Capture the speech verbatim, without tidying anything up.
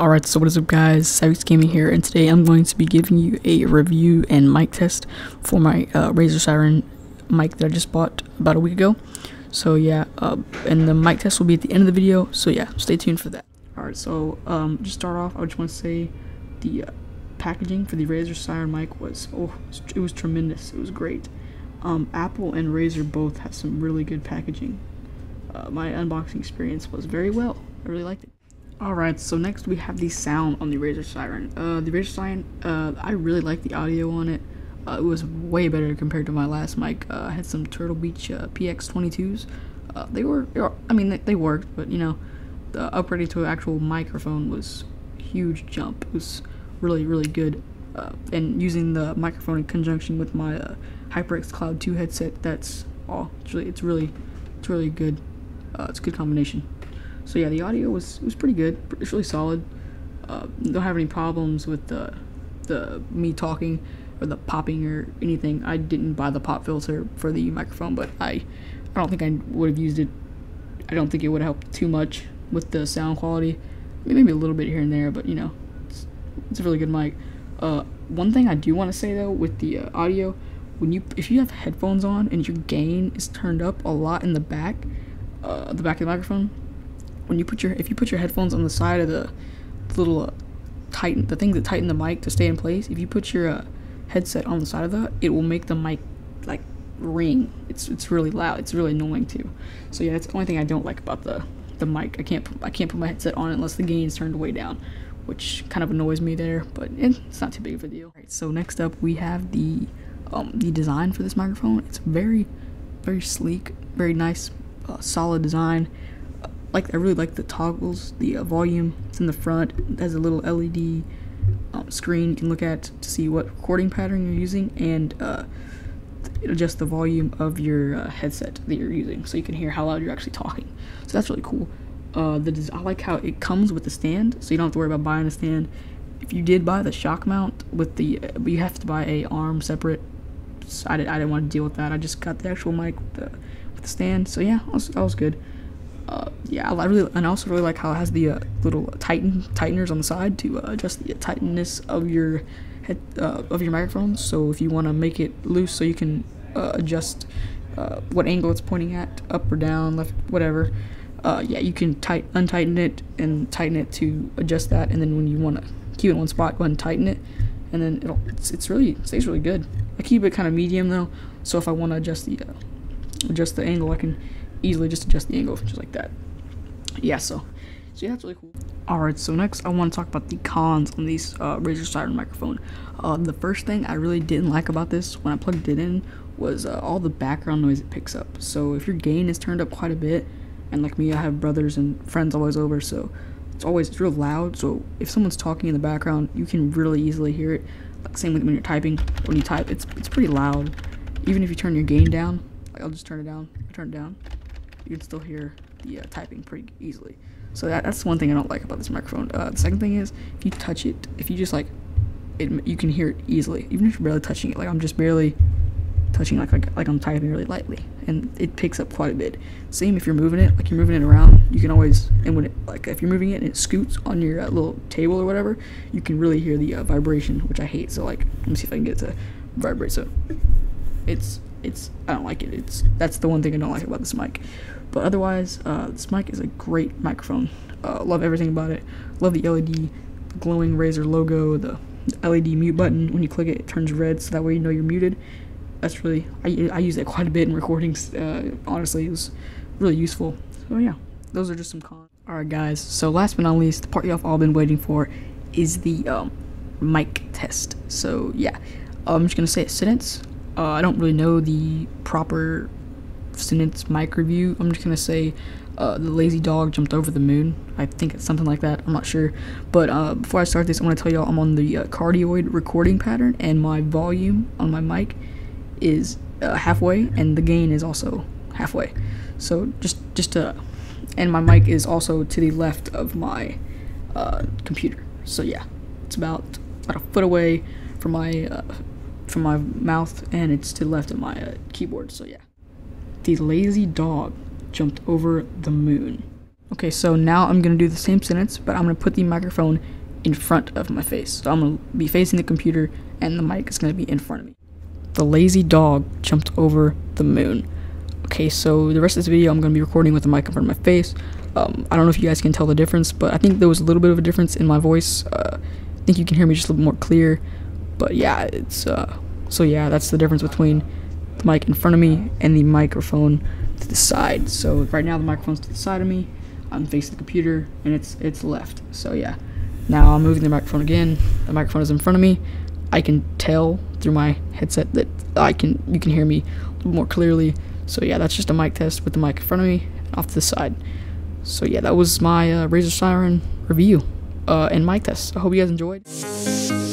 Alright, so what is up guys, Savix Gaming here, and today I'm going to be giving you a review and mic test for my uh, Razer Seiren mic that I just bought about a week ago. So yeah, uh, and the mic test will be at the end of the video, so yeah, stay tuned for that. Alright, so um, just start off, I just want to say the uh, packaging for the Razer Seiren mic was, oh, it was tremendous, it was great. Um, Apple and Razer both have some really good packaging. Uh, my unboxing experience was very well, I really liked it. Alright, so next we have the sound on the Razer Seiren. Uh, the Razer Seiren, uh, I really like the audio on it. Uh, it was way better compared to my last mic. Uh, I had some Turtle Beach uh, P X twenty-twos. Uh, they were, they were, I mean, they, they worked, but you know, the upgrade to an actual microphone was huge jump. It was really, really good. Uh, and using the microphone in conjunction with my uh, HyperX Cloud two headset, that's all. It's really, it's really, it's really good. Uh, it's a good combination. So yeah, the audio was it was pretty good. It's really solid. Uh, don't have any problems with the the me talking or the popping or anything. I didn't buy the pop filter for the microphone, but I I don't think I would have used it. I don't think it would have helped too much with the sound quality. I mean, maybe a little bit here and there, but you know, it's, it's a really good mic. Uh, one thing I do want to say though with the uh, audio, when you if you have headphones on and your gain is turned up a lot in the back, uh, the back of the microphone. When you put your if you put your headphones on the side of the little uh, tighten the things that tighten the mic to stay in place, if you put your uh, headset on the side of that, it will make the mic like ring. It's it's really loud. It's really annoying too. So yeah, that's the only thing I don't like about the the mic. I can't put, I can't put my headset on unless the gain's turned way down, which kind of annoys me there. But it's not too big of a deal. All right, so next up we have the um, the design for this microphone. It's very very sleek, very nice, uh, solid design. Like, I really like the toggles, the uh, volume. It's in the front. It has a little L E D um, screen you can look at to see what recording pattern you're using, and uh, it adjusts the volume of your uh, headset that you're using, so you can hear how loud you're actually talking. So that's really cool. Uh, the I like how it comes with the stand, so you don't have to worry about buying a stand. If you did buy the shock mount with the, uh, you have to buy a arm separate. So I didn't. I didn't want to deal with that. I just got the actual mic with the, with the stand. So yeah, that was, that was good. Uh, yeah, I really, and I also really like how it has the uh, little tighten tighteners on the side to uh, adjust the tightness of your head uh, of your microphone. So if you want to make it loose, so you can uh, adjust uh, what angle it's pointing at, up or down, left, whatever. Uh, yeah, you can tight untighten it and tighten it to adjust that. And then when you want to keep it in one spot, go ahead and tighten it, and then it'll it's it's really it stays really good. I keep it kind of medium though, so if I want to adjust the uh, adjust the angle, I can easily just adjust the angle just like that. Yeah, so so yeah, that's really cool. Alright, so next I want to talk about the cons on these uh, Razer Seiren microphone. Uh, the first thing I really didn't like about this when I plugged it in was uh, all the background noise it picks up. So if your gain is turned up quite a bit, and like me, I have brothers and friends always over, so it's always it's real loud. So if someone's talking in the background, you can really easily hear it. Like same with when you're typing. When you type, it's it's pretty loud. Even if you turn your gain down, like I'll just turn it down. I turn it down. You can still hear the uh, typing pretty easily. So that, that's one thing I don't like about this microphone. Uh, the second thing is, if you touch it, if you just like, it, you can hear it easily. Even if you're barely touching it, like I'm just barely touching, like, like like I'm typing really lightly, and it picks up quite a bit. Same if you're moving it, like you're moving it around, you can always, and when it, like if you're moving it and it scoots on your uh, little table or whatever, you can really hear the uh, vibration, which I hate. So like, let me see if I can get it to vibrate. So it's it's I don't like it. It's that's the one thing I don't like about this mic. But otherwise, uh, this mic is a great microphone. Uh, love everything about it. Love the L E D glowing Razer logo, the L E D mute button. When you click it, it turns red, so that way you know you're muted. That's really, I, I use that quite a bit in recordings. Uh, honestly, it was really useful. So yeah, those are just some cons. Alright guys, so last but not least, the part y'all have all been waiting for is the um, mic test. So yeah, I'm just going to say a sentence. Uh, I don't really know the proper sentence mic review. I'm just gonna say uh, the lazy dog jumped over the moon. I think it's something like that. I'm not sure, but uh, before I start this, I want to tell y'all I'm on the uh, cardioid recording pattern, and my volume on my mic is uh, halfway, and the gain is also halfway. So just just to, and my mic is also to the left of my uh, computer. So yeah, it's about about a foot away from my uh, from my mouth, and it's to the left of my uh, keyboard. So yeah. The lazy dog jumped over the moon. Okay, so now I'm going to do the same sentence, but I'm going to put the microphone in front of my face. So I'm going to be facing the computer, and the mic is going to be in front of me. The lazy dog jumped over the moon. Okay, so the rest of this video, I'm going to be recording with the mic in front of my face. Um, I don't know if you guys can tell the difference, but I think there was a little bit of a difference in my voice. Uh, I think you can hear me just a little more clear. But yeah, it's, uh, so yeah, that's the difference between the mic in front of me and the microphone to the side. So right now the microphone's to the side of me. I'm facing the computer, and it's it's left. So yeah, now I'm moving the microphone again. The microphone is in front of me. I can tell through my headset that I can you can hear me a little more clearly. So yeah, that's just a mic test with the mic in front of me and off to the side. So yeah, that was my uh, Razer Seiren review uh, and mic test. I hope you guys enjoyed.